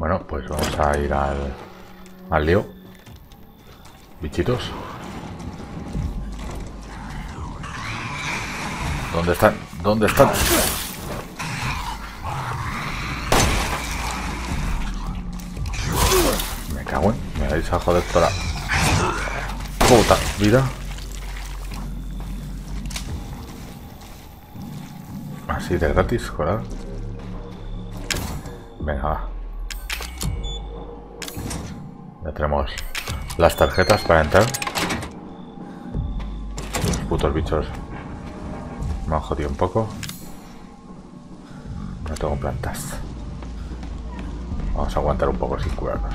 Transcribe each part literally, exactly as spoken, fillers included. Bueno, pues vamos a ir al, al lío. Bichitos. ¿Dónde están? ¿Dónde están? Me cago en... Me vais a joder toda la puta vida. Así de gratis, joder. Venga, va. Ya tenemos las tarjetas para entrar. Los putos bichos me han jodido un poco. No tengo plantas. Vamos a aguantar un poco sin curarnos.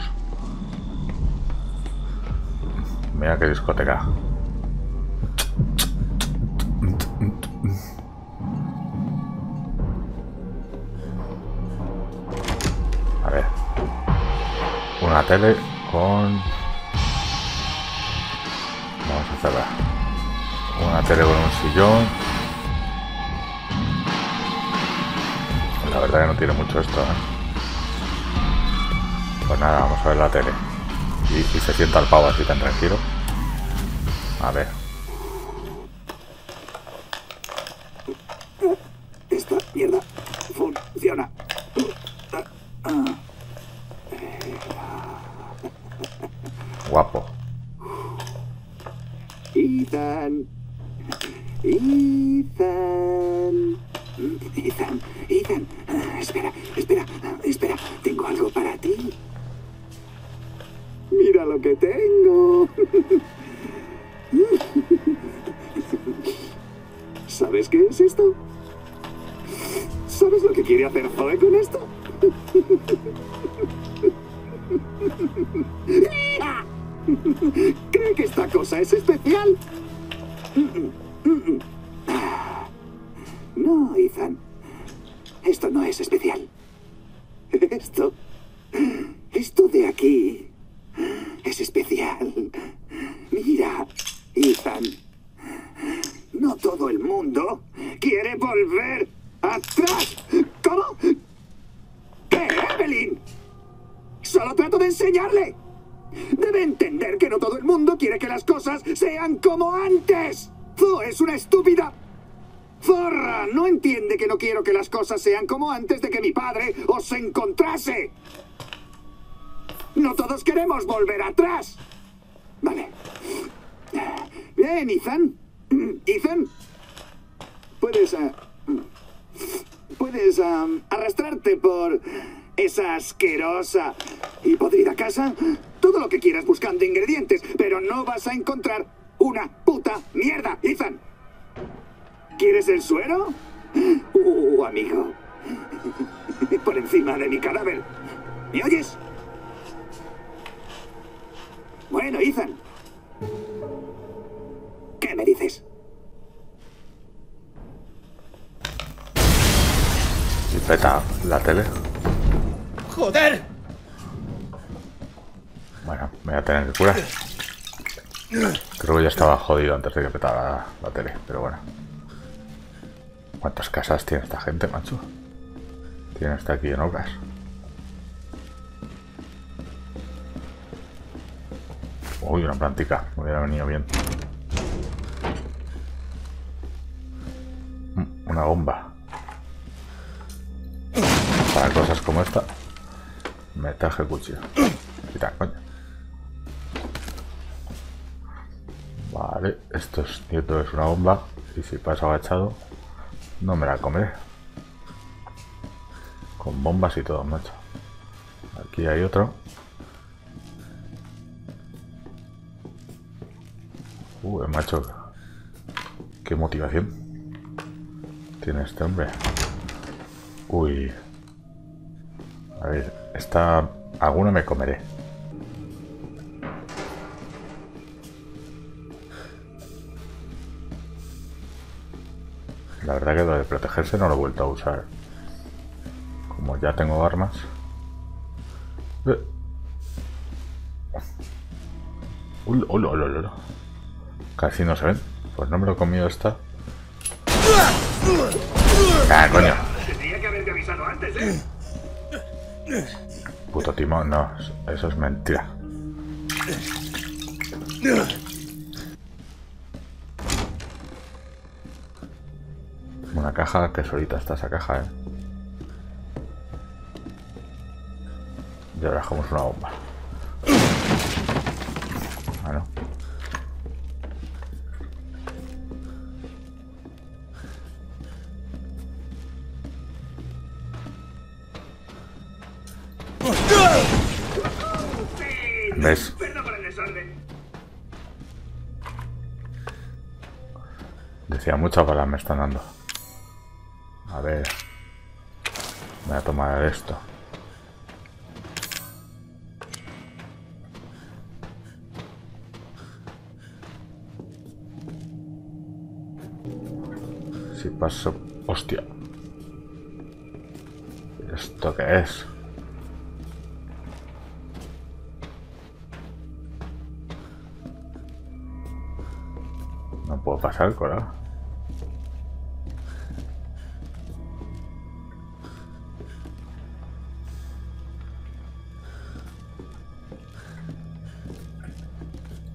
Mira qué discoteca. A ver. Una tele con... Vamos a cerrar. Una tele con un sillón. La verdad que no tiene mucho esto, ¿eh? Pues nada, vamos a ver la tele. Y, y se sienta el pavo así tan tranquilo. A ver. Esta mierda funciona. Guapo. Ethan. Ethan. Ethan, Ethan, uh, espera, espera, uh, espera, tengo algo para ti. Mira lo que tengo. ¿Sabes qué es esto? ¿Sabes lo que quiere hacer Zoe con esto? ¿Cree que esta cosa es especial? No, Ethan. Esto no es especial. Esto... Esto de aquí... Es especial. Mira, Ethan. No todo el mundo quiere volver atrás. ¿Cómo? ¿Qué, Evelyn? Solo trato de enseñarle. Debe entender que no todo el mundo quiere que las cosas sean como antes. Zoe es una estúpida... ¡Zorra! No entiende que no quiero que las cosas sean como antes de que mi padre os encontrase. No todos queremos volver atrás. Vale. Bien, Ethan. Ethan. Puedes... Uh, puedes um, arrastrarte por esa asquerosa y podrida casa. Todo lo que quieras buscando ingredientes, pero no vas a encontrar una puta mierda, Ethan. ¿Quieres el suero? Uh, amigo. Por encima de mi cadáver. ¿Me oyes? Bueno, Ethan. ¿Qué me dices? Y peta la tele. ¡Joder! Bueno, me voy a tener que curar. Creo que ya estaba jodido antes de que petara la, la tele, pero bueno. ¿Cuántas casas tiene esta gente, macho? Tiene hasta aquí en obras. Uy, una plantica. Me hubiera venido bien. Una bomba. Para cosas como esta, me traje el cuchillo. Quita, coño. Vale, esto es cierto, es una bomba. Y si paso agachado... No me la comeré. Con bombas y todo, macho. Aquí hay otro. Uh, macho. Qué motivación tiene este hombre. Uy. A ver, esta... Alguna me comeré. La verdad que lo de protegerse no lo he vuelto a usar. Como ya tengo armas. Uy, uy, uy, uy, uy. Casi no se ven. Pues no me lo he comido esta. ¡Ah, coño! Tenía que haberte avisado antes, ¿eh? puto timón. No, eso es mentira. Una caja, que solita está esa caja, eh. Y ahora dejamos una bomba. Ah, no. ¿Ves? Decía, muchas balas me están dando. A ver. Voy a tomar esto. Si paso... ¡Hostia! ¿Esto qué es? No puedo pasar, cola.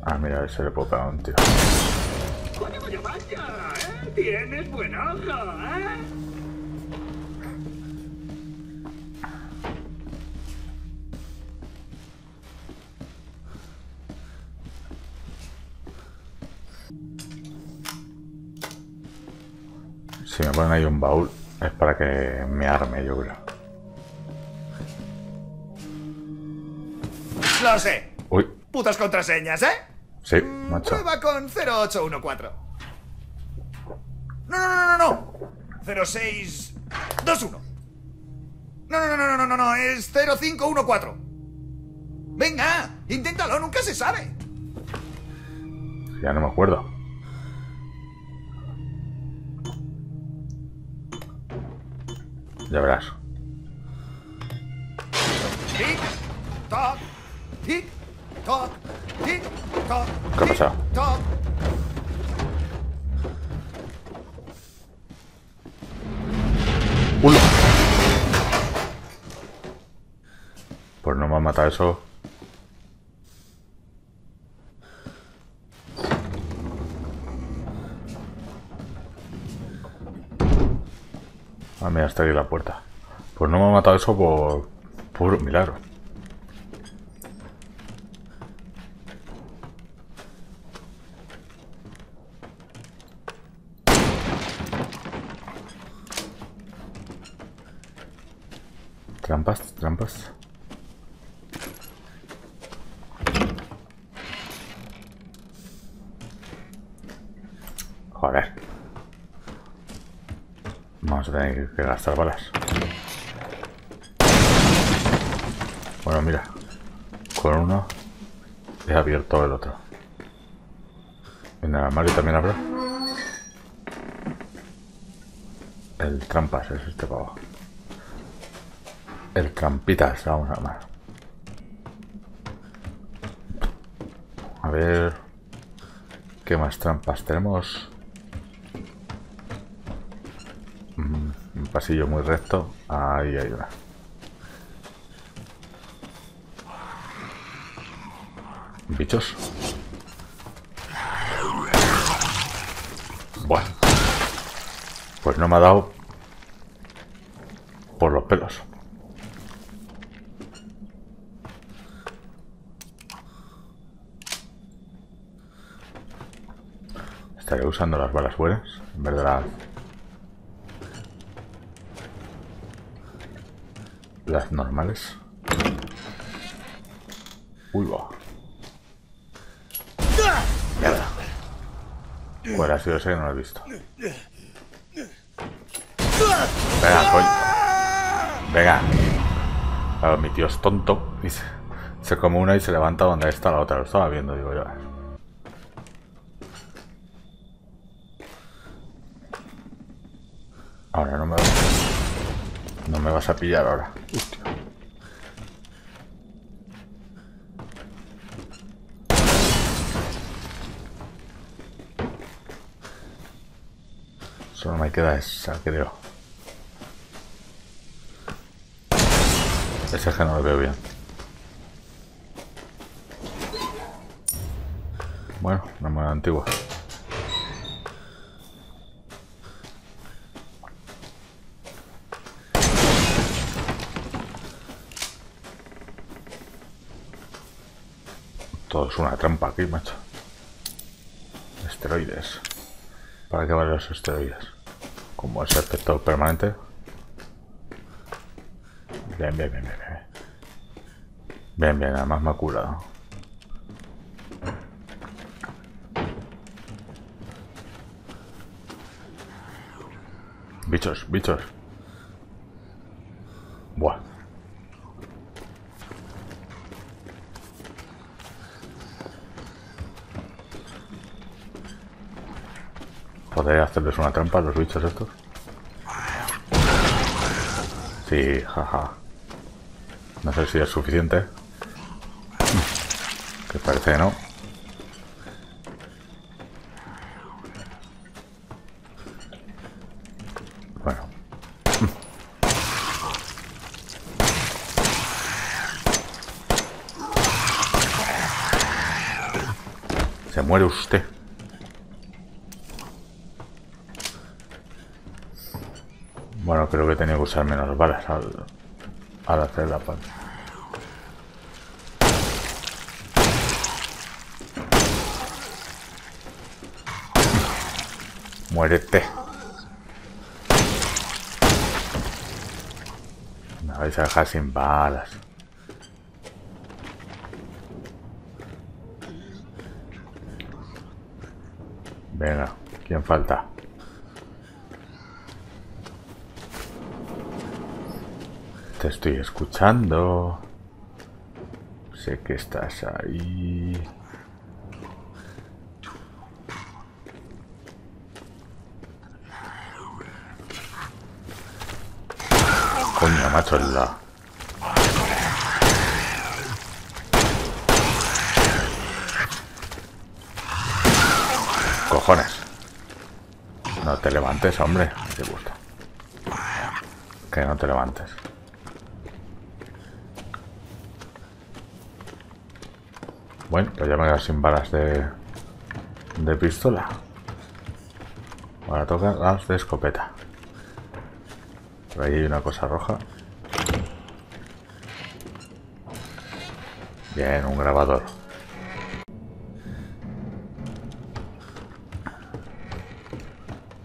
Ah, mira, a ver si le puedo pegar un tiro. Oye, vaya, vaya, ¿eh? Tienes buen ojo, ¿eh? Si me ponen ahí un baúl es para que me arme, yo creo. Lo sé. Uy. Putas contraseñas, ¿eh? Sí, macho. Prueba con cero ocho uno cuatro. No, no, no, no, no. cero seis dos uno. No, no, no, no, no, no, no. Es cero cinco uno cuatro. Venga, inténtalo, nunca se sabe. Ya no me acuerdo. Ya verás. Tic, toc, tic, toc, tic, toc. ¿Qué ha pasado? ¡Ulo! Pues no me ha matado eso. Ah, mira, está aquí la puerta. Pues no me ha matado eso por puro milagro. Trampas, trampas. Joder. Vamos a tener que gastar balas. Bueno, mira. Con uno he abierto el otro. En el armario también habrá. El trampas es este pavo. El trampitas, vamos a llamar. A ver. ¿Qué más trampas tenemos? Un pasillo muy recto. Ahí hay una. Bichos. Bueno. Pues no me ha dado por los pelos. Estaré usando las balas buenas en vez de las... las normales. Uy, va. Mierda. Fuera, si lo sé, no lo he visto. Venga, coño. Venga. Claro, mi tío es tonto. Y se, se come una y se levanta donde está la otra. Lo estaba viendo, digo yo. Ahora no me va. No me vas a pillar ahora. Hostia. Solo me queda esa, creo. Ese es que no lo veo bien. Bueno, una moneda antigua. Todo es una trampa aquí, macho. Esteroides. ¿Para qué valen los esteroides? Como es efecto permanente. Bien, bien, bien, bien. Bien, bien, además me ha curado. Bichos, bichos. Buah. ¿Podría hacerles una trampa a los bichos estos? Sí, jaja. No sé si es suficiente. Que parece que no. Bueno. Se muere usted. Bueno, creo que tenía que usar menos balas al, al hacer la parte. Muérete. Me vais a dejar sin balas. Venga, ¿quién falta? Te estoy escuchando. Sé que estás ahí. Coño, macho, el la... Cojones. No te levantes, hombre. Te gusta. Que no te levantes. Bueno, pues ya me quedo sin balas de, de pistola. Ahora toca las de escopeta. Por ahí hay una cosa roja. Bien, un grabador.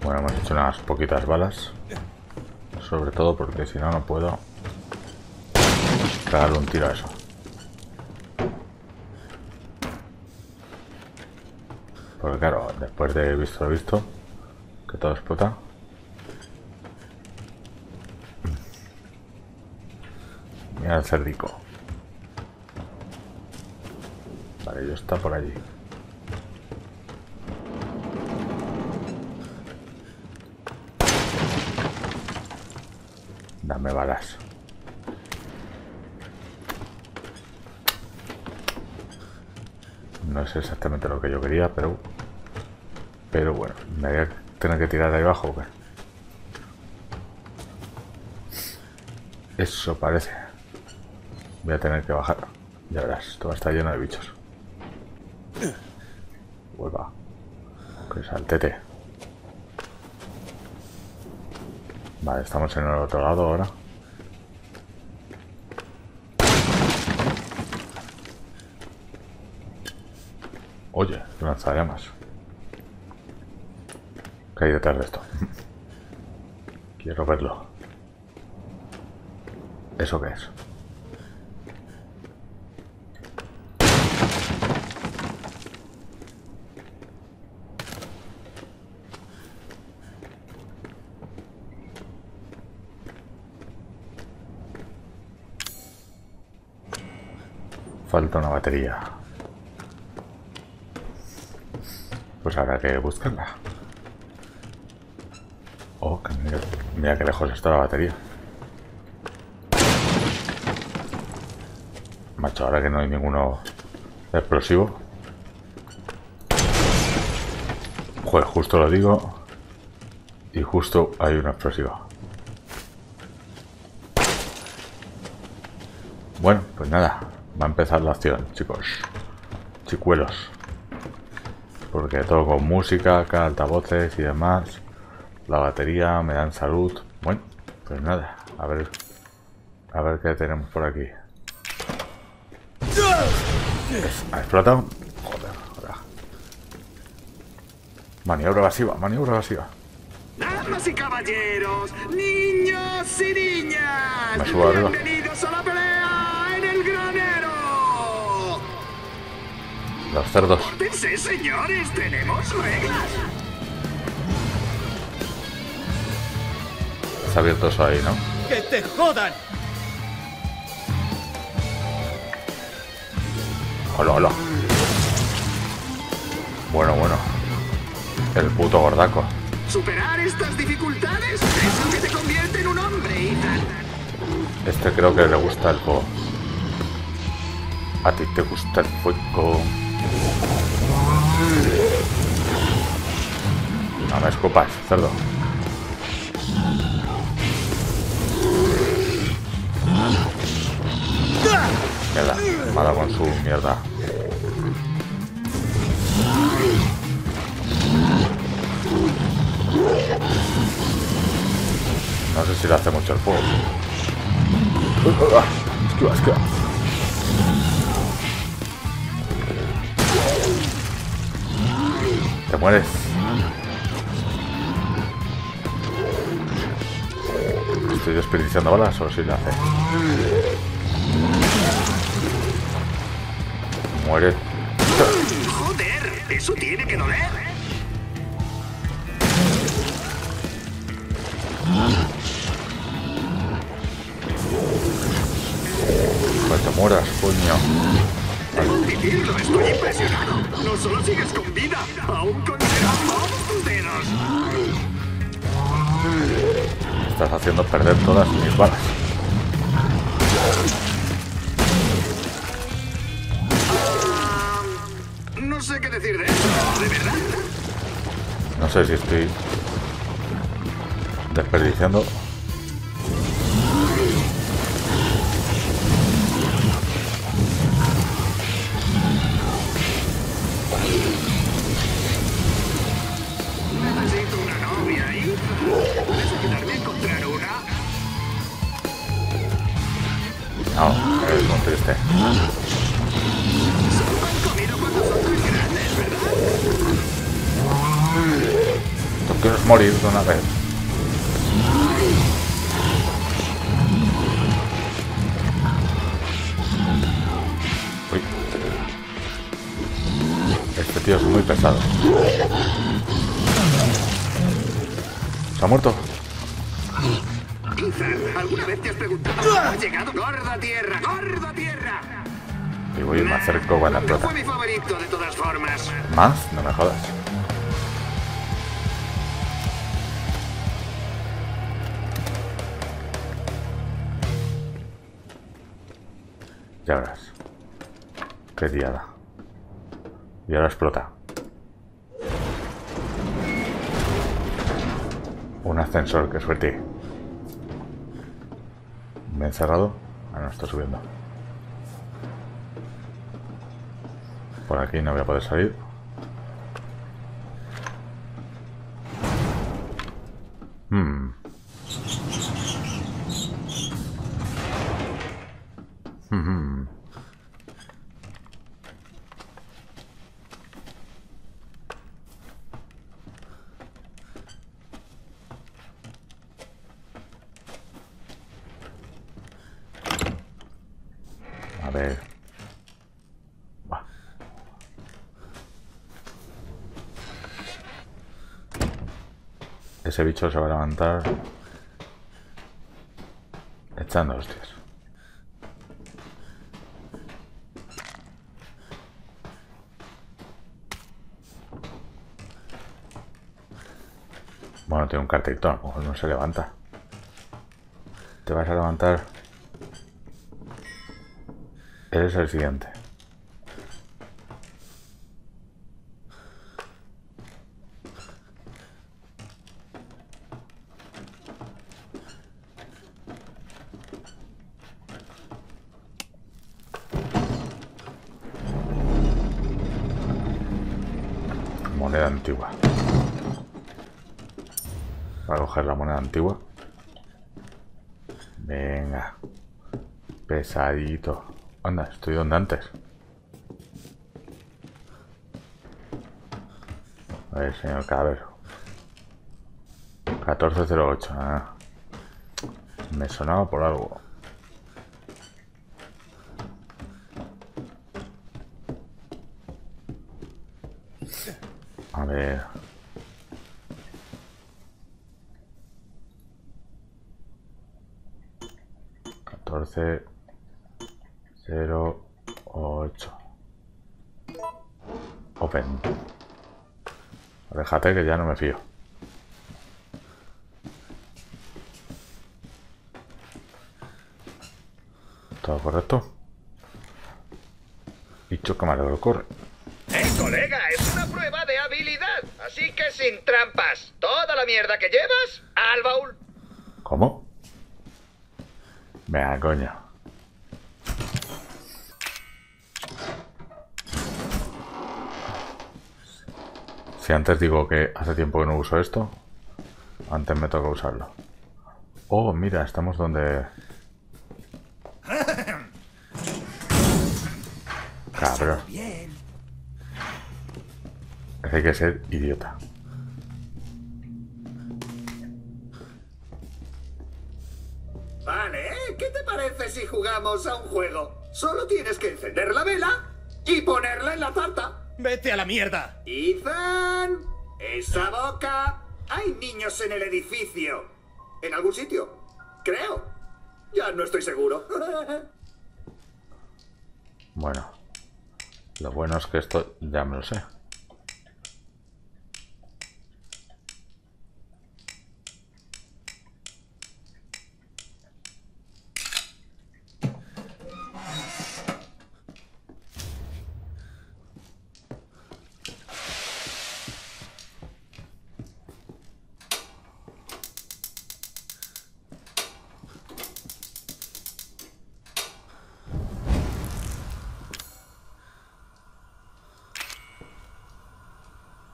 Bueno, hemos hecho unas poquitas balas. Sobre todo porque si no, no puedo pegarle un tiro a eso. Porque claro, después de visto lo visto, que todo explota. Mira el cerdico. Vale, yo está por allí. Dame balas. No es exactamente lo que yo quería, pero... Pero bueno, me voy a tener que tirar de ahí abajo. Eso parece. Voy a tener que bajar. Ya verás, todo está lleno de bichos. Vuelva. Que saltete. Vale, estamos en el otro lado ahora. Oye, lanzallamas. ¿Qué hay detrás de esto? Quiero verlo. ¿Eso qué es? Falta una batería. Pues habrá que buscarla. Oh, mira, mira que lejos está la batería. Macho, ahora que no hay ninguno explosivo. Joder, justo lo digo. Y justo hay una explosiva. Bueno, pues nada, va a empezar la acción, chicos. Chicuelos. Porque todo con música, acá altavoces y demás. La batería, me dan salud. Bueno, pues nada, a ver. A ver qué tenemos por aquí. ¿Ha explotado? Joder, joder. Maniobra evasiva, maniobra evasiva. Damas y caballeros, niños y niñas, me subo arriba. Bienvenidos a la pelea en el granero. Los cerdos. ¡Pórtense, señores! ¡Tenemos reglas! Está abierto eso ahí, ¿no? ¡Que te jodan! Hola, hola. Bueno, bueno. El puto gordaco. Superar estas dificultades es lo que te convierte en un hombre, Ethan. Este creo que le gusta el fuego. A ti te gusta el fuego. No me escupas, cerdo. Mierda, mala con su mierda. No sé si le hace mucho el fuego. Esquiva, esquiva. Te mueres. Estoy desperdiciando balas o si le hace. Muere. Joder, eso tiene que doler. Pues te mueras, coño. Debo admitirlo, estoy impresionado. No solo sigues con vida, aún conservas todos tus dedos. Me estás haciendo perder todas mis balas. No sé qué decir de eso, ¿de verdad? No sé si estoy desperdiciando. Necesito una novia ahí. ¿Puedes ayudarme a encontrar una? No, es muy triste. Tú quieres morir de una vez. Uy. Este tío es muy pesado. ¿Se ha muerto? ¿Alguna vez te has preguntado cómo ha llegado? ¡Gorda tierra! ¡Gorda tierra! Y voy más cerca para explotar. Fue mi favorito de todas formas. ¿Más? No me jodas. Ya verás. Qué diada. Y ahora explota. Un ascensor, qué suerte. ¿Me he encerrado? Ah, no, está subiendo. Por aquí no voy a poder salir. Hmm. Hmm. A ver. Va. Ese bicho se va a levantar echando hostias. Bueno, tiene un cartelito, a lo mejor no se levanta. Te vas a levantar. Eres el siguiente. moneda antigua. Voy a coger la moneda antigua. Venga. Pesadito. Anda, estoy donde antes. A ver, señor cadáver. catorce cero ocho. Ah. Me sonaba por algo. A ver. catorce cero ocho. Open. Déjate que ya no me fío. ¿Todo correcto? Y chocamar lo que ocurre. ¡Eh, colega! ¡Es una prueba de habilidad! Así que sin trampas. Toda la mierda que llevas al baúl. ¿Cómo? Venga, coño. Si antes digo que hace tiempo que no uso esto, antes me toca usarlo. Oh, mira, estamos donde... Cabrón. Hay que ser idiota. Vale, ¿eh? ¿Qué te parece si jugamos a un juego? Solo tienes que encender la vela y ponerla en la tarta. ¡Vete a la mierda! ¡Ethan! ¡Esa boca! Hay niños en el edificio. En algún sitio. Creo. Ya no estoy seguro. Bueno. Lo bueno es que esto ya me lo sé.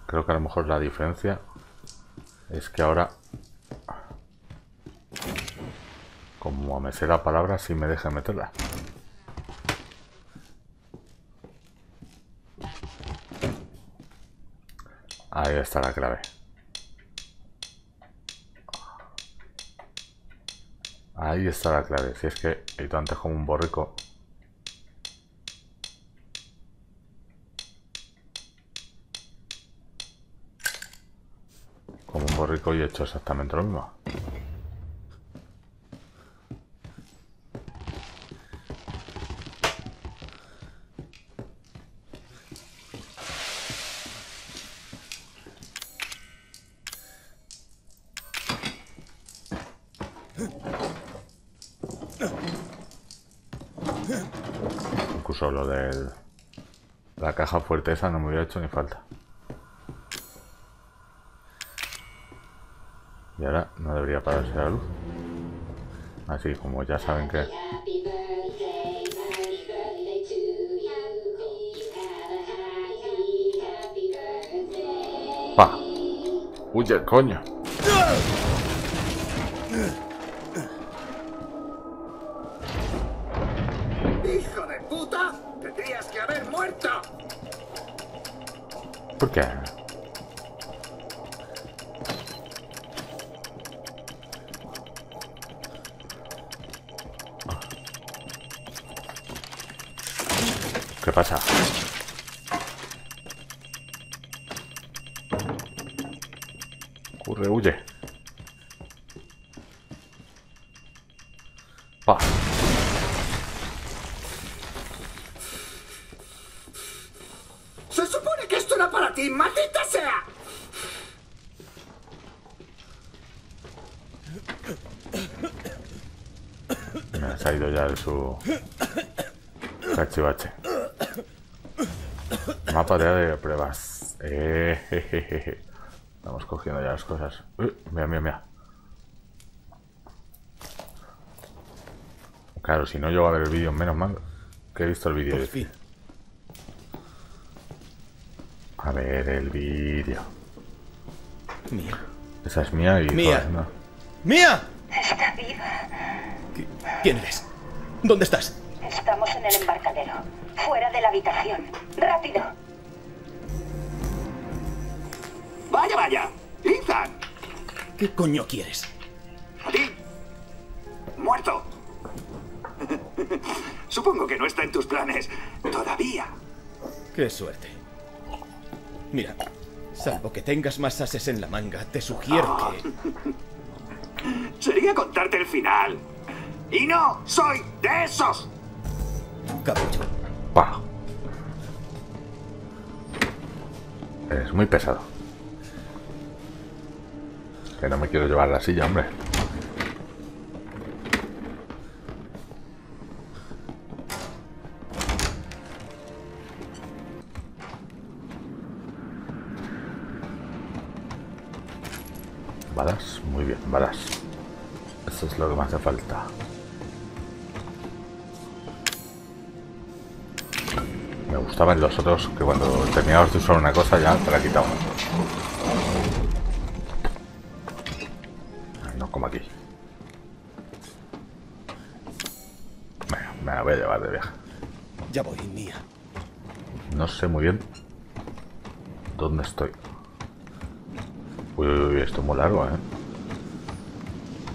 Creo que a lo mejor la diferencia es que ahora, como me sé la palabra, sí me deja meterla. Ahí está la clave. Ahí está la clave. Si es que he ido antes como un borrico. Rico y he hecho exactamente lo mismo. Incluso lo de la caja fuerte esa no me hubiera hecho ni falta. Y ahora no debería apagarse la luz. Así como ya saben que... ¡Pa! ¡Huye, coño! ¡Hijo de puta! ¡Tendrías que haber muerto! ¿Por qué? ¿Qué pasa? Corre, huye. Pa. Se supone que esto era para ti, maldita sea. Me ha salido ya de su cachivache. Mapa de pruebas. Eh, je, je, je. Estamos cogiendo ya las cosas. Uy, mira, mira, mira. Claro, si no llego a ver el vídeo, menos mal que he visto el vídeo. Este. A ver el vídeo. Mía. Esa es Mía y... Mía. No. ¡Mía! Está viva. ¿Quién eres? ¿Dónde estás? Estamos en el embarcadero. Fuera de la habitación. ¡Rápido! ¡Vaya, vaya! ¡Ethan! ¿Qué coño quieres? ¿A ti? ¡Muerto! Supongo que no está en tus planes. Todavía. Qué suerte. Mira, salvo que tengas más ases en la manga, te sugiero oh. que... Sería contarte el final. ¡Y no soy de esos! Cabello. Bah. Es muy pesado. Que no me quiero llevar la silla, hombre. Balas, muy bien, balas. Eso es lo que me hace falta. Me gustaban los otros que cuando terminabas de usar una cosa ya te la quitaban. No como aquí. Bueno, me la voy a llevar de viaje. Ya voy, Mía. No sé muy bien dónde estoy. Uy, uy, uy, esto es muy largo, ¿eh?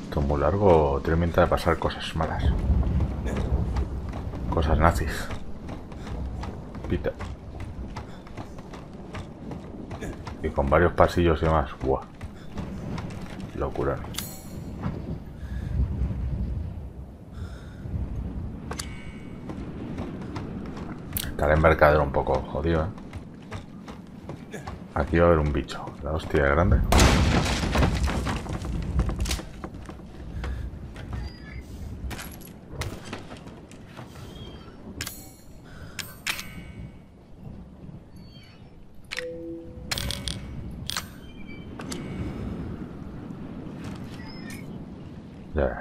Esto es muy largo. Tiene pinta de pasar cosas malas. Cosas nazis. Pita. Y con varios pasillos y demás. Buah. Locura. Está el embarcadero un poco jodido, ¿eh? Aquí va a haber un bicho. La hostia grande.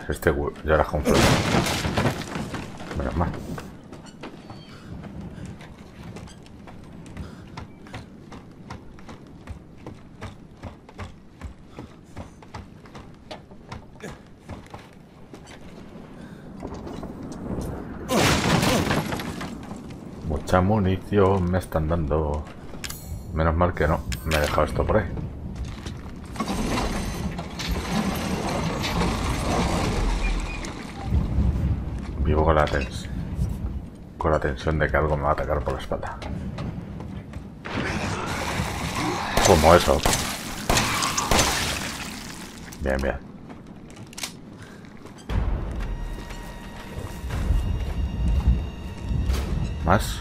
Este huevo, ya las compro. Menos mal. Mucha munición me están dando. Menos mal que no. Me he dejado esto por ahí. Vivo con la, tens con la tensión de que algo me va a atacar por la espalda. Como eso. Bien, bien. ¿Más?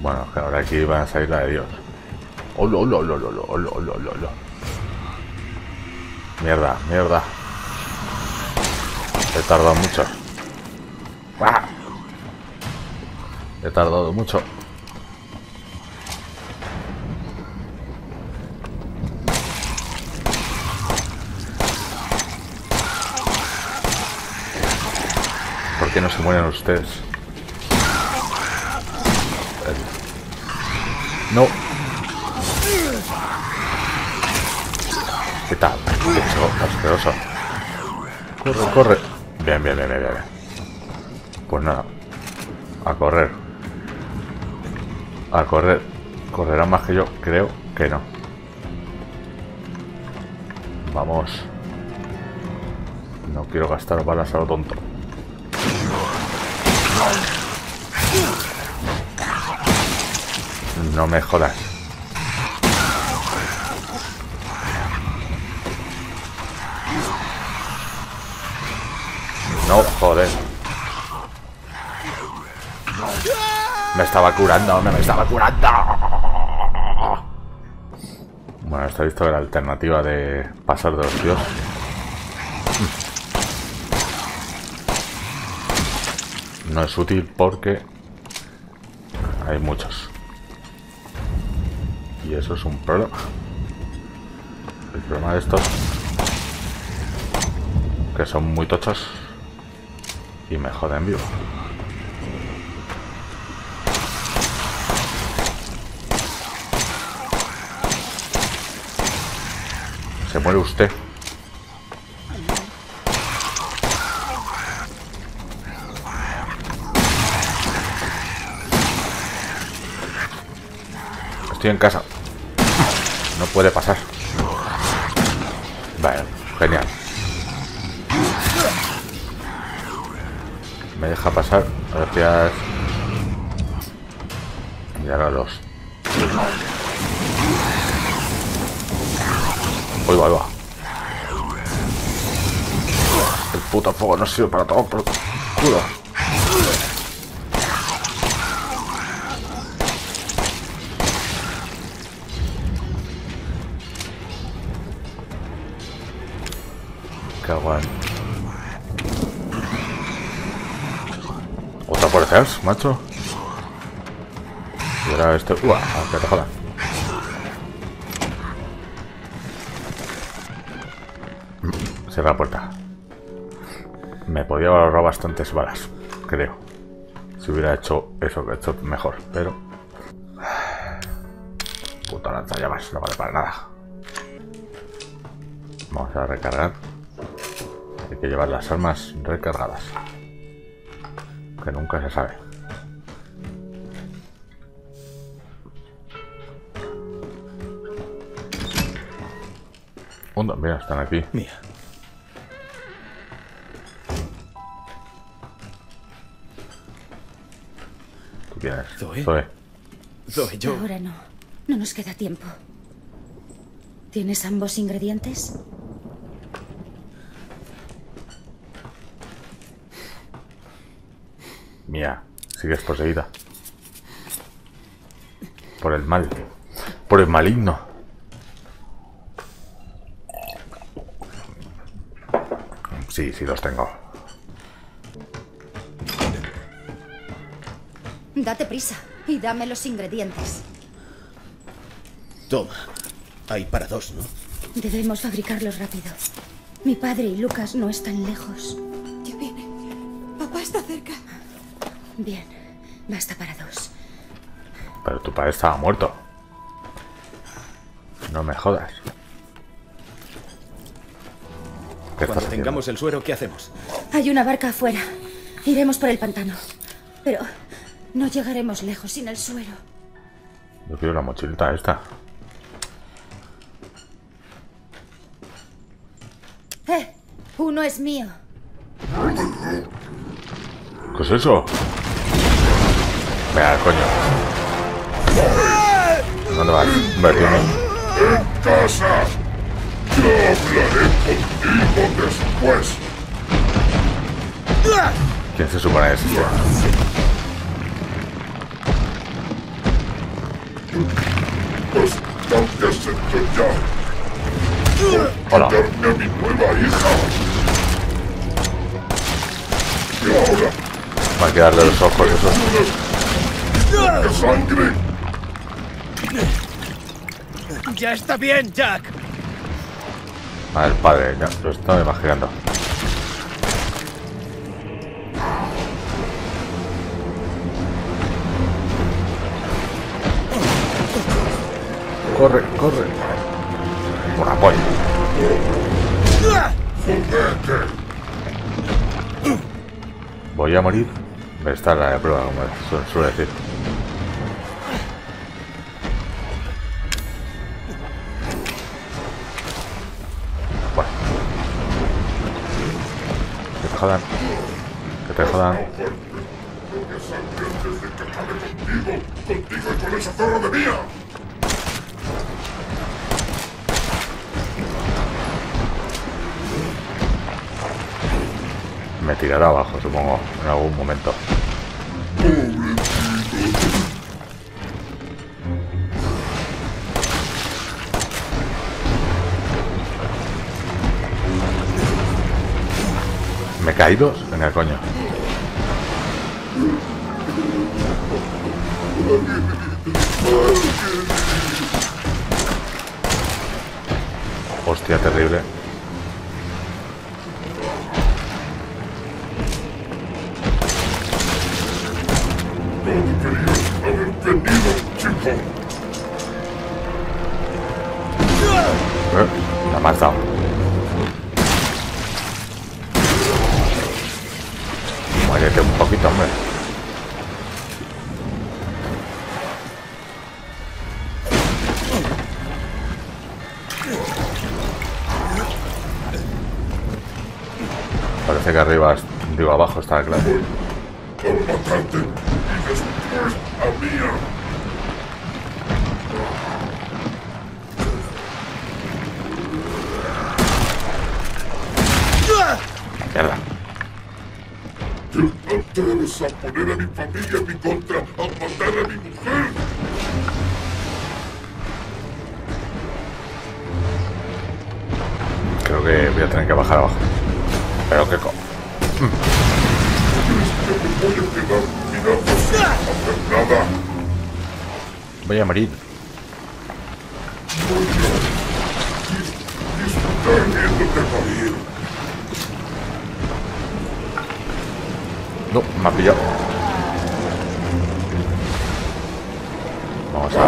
Bueno, que ahora aquí van a salir la de Dios. ¡Holo, holo, holo, holo, holo, holo, holo! Mierda, mierda. He tardado mucho. ¡Ah! He tardado mucho. ¿Por qué no se mueren ustedes? No. ¿Qué tal? Qué asqueroso. Corre, corre. Bien, bien, bien, bien, bien. Pues nada. A correr. A correr. Correrán más que yo. Creo que no. Vamos. No quiero gastar balas a lo tonto. No me jodas. No, joder. Me estaba curando, me, me estaba curando. Bueno, esto he visto que la alternativa de pasar de los tíos. No es útil porque hay muchos. Y eso es un problema. El problema de estos, que son muy tochos. Y me joden vivo. Se muere usted. Estoy en casa. No puede pasar. Vale, genial. Me deja pasar. Gracias. Y ahora los. Uy, va, va. El puto fuego no sirve para todo, por culo. Otra por Hearts, macho. Y ahora este. Uah, que te joda. Cierra la puerta. Me podía ahorrar bastantes balas, creo. Si hubiera hecho eso que he hecho mejor, pero. Puta lanza llamas, no vale para nada. Vamos a recargar. Hay que llevar las armas recargadas, que nunca se sabe. Onda, mira, están aquí. Mía. ¿Tú quién eres? Zoe. Zoe. Zoe, yo. Ahora no. No nos queda tiempo. ¿Tienes ambos ingredientes? Mía, sigues poseída. Por el mal. Por el maligno. Sí, sí los tengo. Date prisa y dame los ingredientes. Toma. Hay para dos, ¿no? Debemos fabricarlos rápido. Mi padre y Lucas no están lejos. Ya viene. Papá está cerca. Bien, basta para dos. Pero tu padre estaba muerto. No me jodas. Cuando tengamos el suero, ¿qué hacemos? Hay una barca afuera. Iremos por el pantano. Pero no llegaremos lejos sin el suero. Yo quiero la mochilita esta. Eh, uno es mío. ¿Qué es eso? Venga, coño. ¿Dónde vas? Vertigo. En casa. Yo hablaré contigo después. ¿Quién se supone eso? Bastante has hecho ya. Hola. Darme a mi nueva hija. Y ahora. Va a quedarle los ojos esos. ¡Qué sangre! ¡Ya está bien, Jack! A ver, padre, ya lo estaba imaginando. ¡Corre, corre! ¡Por apoyo! ¿Voy a morir? Está la de prueba, como su suele decir. Que te jodan. Que te jodan. Me tirará abajo, supongo, en algún momento. ¿Me he caído? Venga, coño. Hostia, terrible. ¿Eh? La me has dado. Muérete un poquito, hombre. Parece que arriba, digo abajo está claro. Al matarte y después a Mía. Te debes a poner a mi familia en mi contra, a matar a mi mujer. Creo que voy a tener que bajar abajo. Pero que co... ¿Crees que me voy a quedar mirando sin hacer nada? Voy a morir. Voy a disfrutar viéndote morir. No, me ha pillado. Vamos a...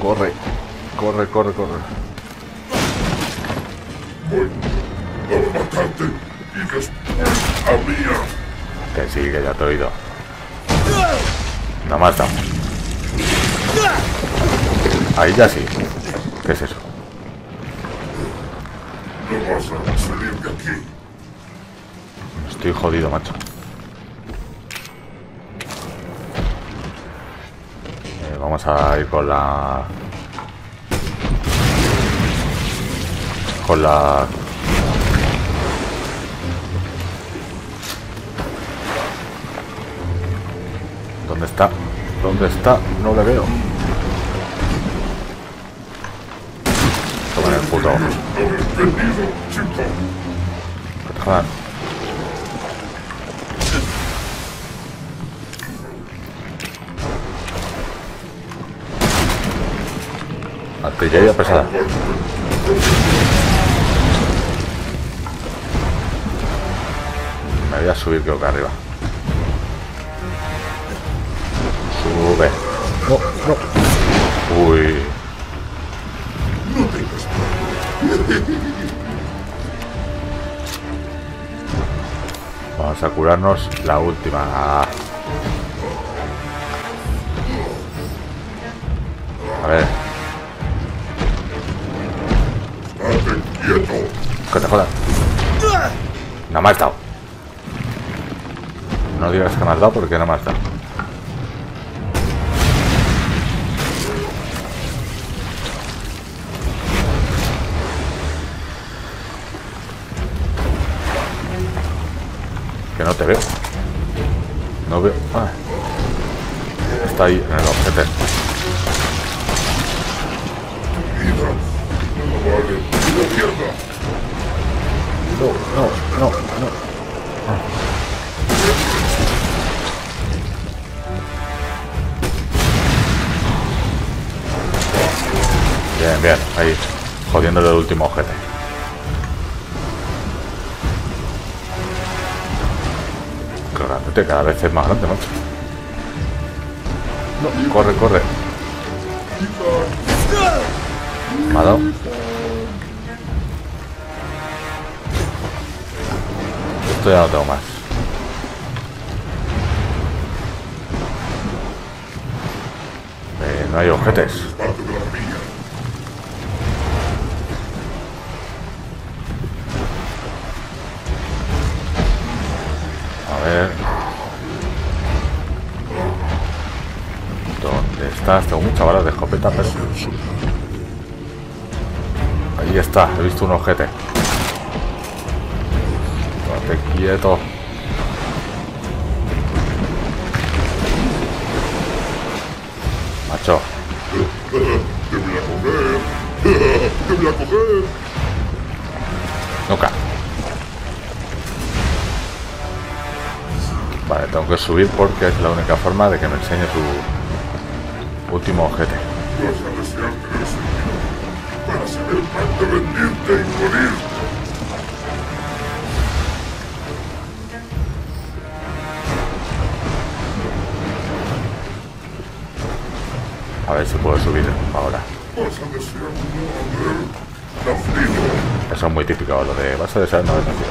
Corre, corre, corre, corre. Voy a matarte y después a Mía. Que sí, que ya te he oído. No mata. Ahí ya sí. ¿Qué es eso? Estoy jodido, macho. Eh, vamos a ir con la... Con la... ¿Dónde está? ¿Dónde está? No le veo. Toma el puto. Joder. Artillería pesada. Me voy a subir, creo que arriba. Sube. No, no. Uy. Vamos a curarnos la última. A ver. Que te jodan. No me has dado. No digas que me has dado porque no me has dado. Que no te veo. No veo. Ah. Está ahí en el objeto. No, no, no, no. Ah. Bien, bien, ahí. Jodiéndole el último objeto. Cada vez es más grande, macho. No, corre, corre. Me ha dado. Esto ya no tengo más. Eh, no hay objetos. A ver. Estás, tengo muchas balas de escopeta, pero... Ahí está, he visto un ojete. Estate quieto. Macho. Te voy a coger. Te voy a coger. Nunca. Vale, tengo que subir porque es la única forma de que me enseñe su... último objeto. A ver si puedo subir ahora. Eso es muy típico, lo de vas a desear no haber nacido.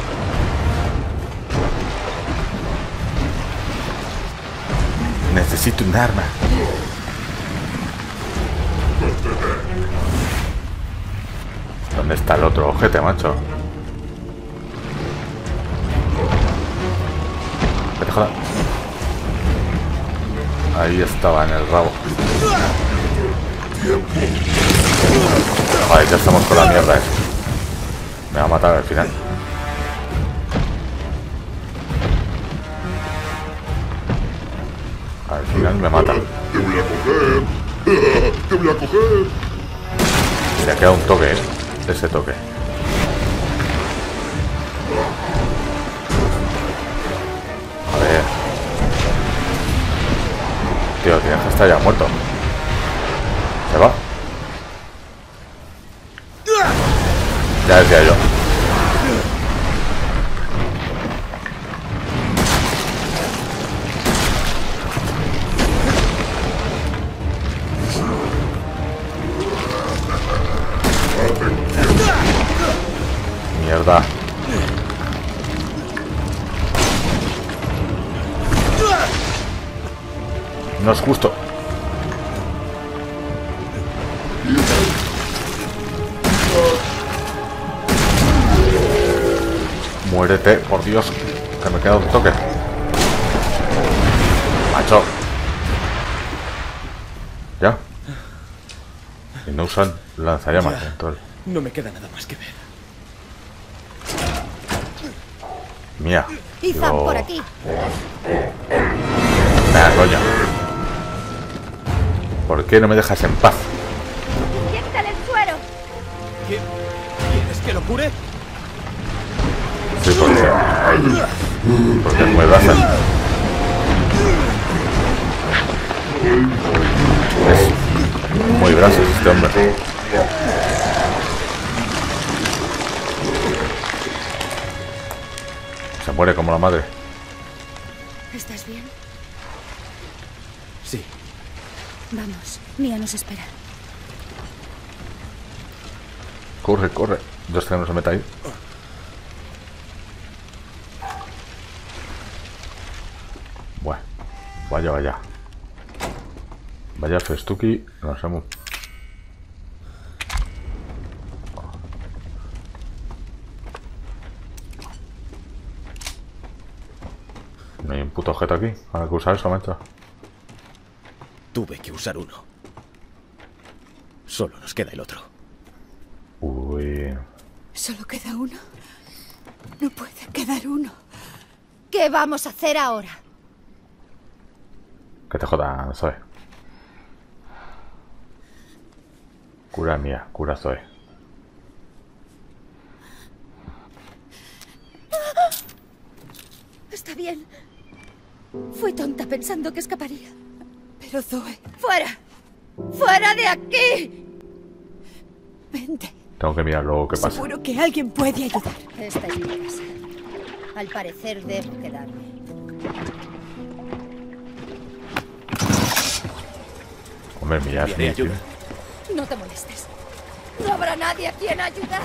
Necesito un arma. ¿Dónde está el otro ojete, macho? Vete, joder. Ahí estaba, en el rabo. Vale, ya estamos con la mierda esa. Me va a matar al final. Al final me mata. Te voy a coger. Te voy a coger. Se ha quedado un toque, ¿eh? Ese toque. A ver. Tío, el que está ya muerto. Se va. Ya decía yo. Mierda. No es justo. Muérete, por Dios, que me queda un toque. Macho. Ya. Y no usan lanzallamas. No me queda nada más que ver. Mía. Ethan, por aquí. Nah, coño. ¿Por qué no me dejas en paz? Inyéctale el suero. ¿Quieres que lo cure? Sí, porque... porque me das a... Es muy gracioso este hombre. Se muere como la madre. ¿Estás bien? Sí. Vamos, Mía nos espera. Corre, corre. Dios, que no se meta ahí. Vaya, vaya. Vaya festuki, nos hemos... No hay un puto objeto aquí. Ahora que usar eso, macho. Tuve que usar uno. Solo nos queda el otro. Uy. Solo queda uno. No puede quedar uno. ¿Qué vamos a hacer ahora? Que te jodan, Zoe. Cura Mía, cura Zoe. Está bien. Fui tonta pensando que escaparía. Pero Zoe... ¡Fuera! ¡Fuera de aquí! Vente. Tengo que mirar luego qué pasa. Seguro que alguien puede ayudar. Esta es mi casa. Al parecer debo quedarme. Hombre, Mía, es Mía, tío. No te molestes. No habrá nadie a quien ayudar.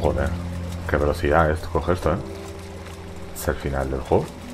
Joder, qué velocidad es coger esto, ¿eh? Es el final del juego.